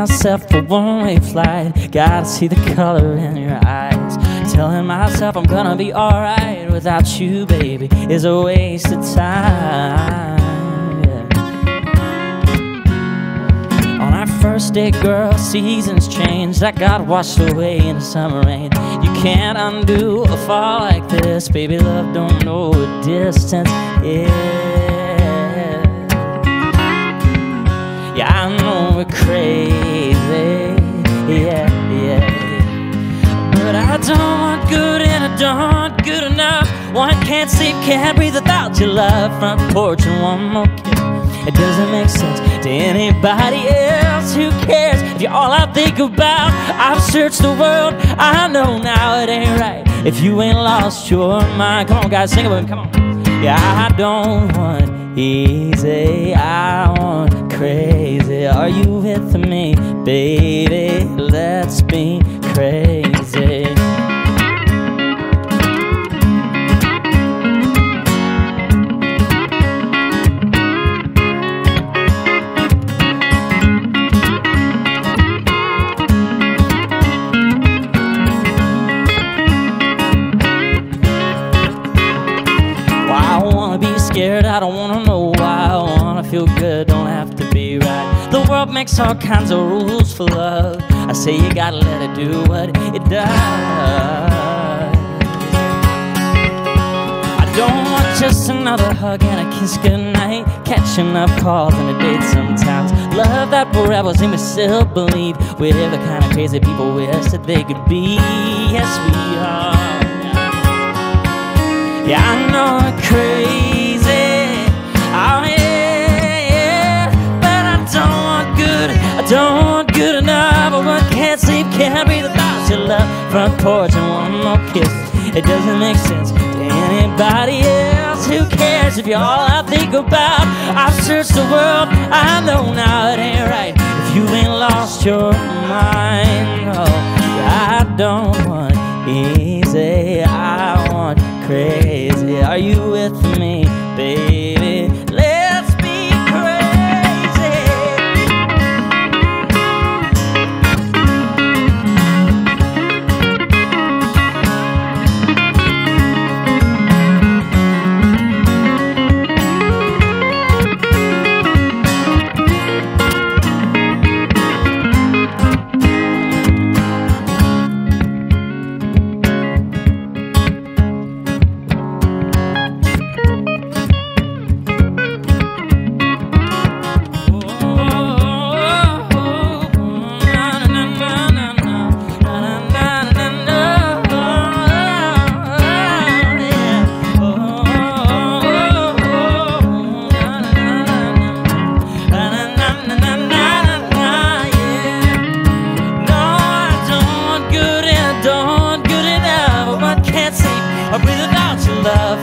myself a one-way flight. Gotta see the color in your eyes. Telling myself I'm gonna be alright without you, baby, is a waste of time. Yeah. On our first date, girl, seasons changed. I got washed away in the summer rain. You can't undo a fall like this, baby. Love don't know a distance. Yeah, yeah, I know we're crazy. Yeah, yeah, but I don't want good and I don't want good enough. One can't sleep, can't breathe without your love. Front porch and one more kiss, it doesn't make sense to anybody else. Who cares if you're all I think about? I've searched the world, I know now it ain't right if you ain't lost your mind. Come on guys, sing it with me, come on. Yeah, I don't want easy, I want crazy. Are you with me, baby? Let's be crazy. I don't wanna know why, I wanna feel good, don't have to be right. The world makes all kinds of rules for love. I say you gotta let it do what it does. I don't want just another hug and a kiss goodnight, catching up calls and a date sometimes. Love that rebels and we still believe we're the kind of crazy people we wish that they could be. Yes, we are. Yeah, I know I'm crazy. Don't want good enough, but one can't sleep, can't breathe without your love. Front porch and one more kiss, it doesn't make sense to anybody else. Who cares if you're all I think about? I've searched the world, I know now it ain't right if you ain't lost your mind. Oh, I don't want easy, I want crazy. Are you with me, baby?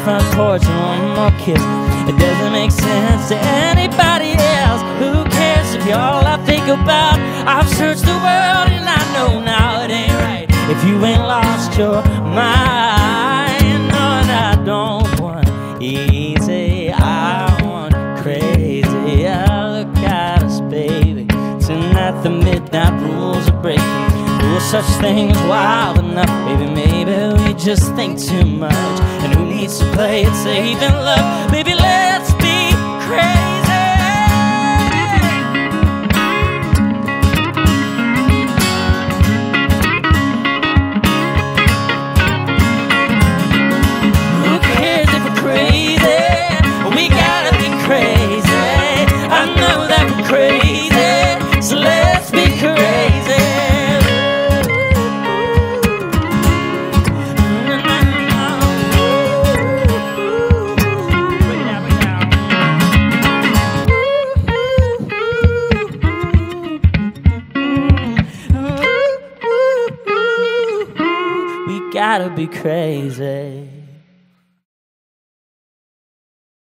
Front porch and one more kiss, it doesn't make sense to anybody else. Who cares if you're all I think about? I've searched the world and I know now it ain't right if you ain't lost your mind. And I don't want easy, I want crazy. I look at us, baby, tonight the midnight rules are breaking. Such things wild enough, baby, maybe we just think too much. And who needs to play it safe in love? Baby, let's be crazy. Gotta be crazy.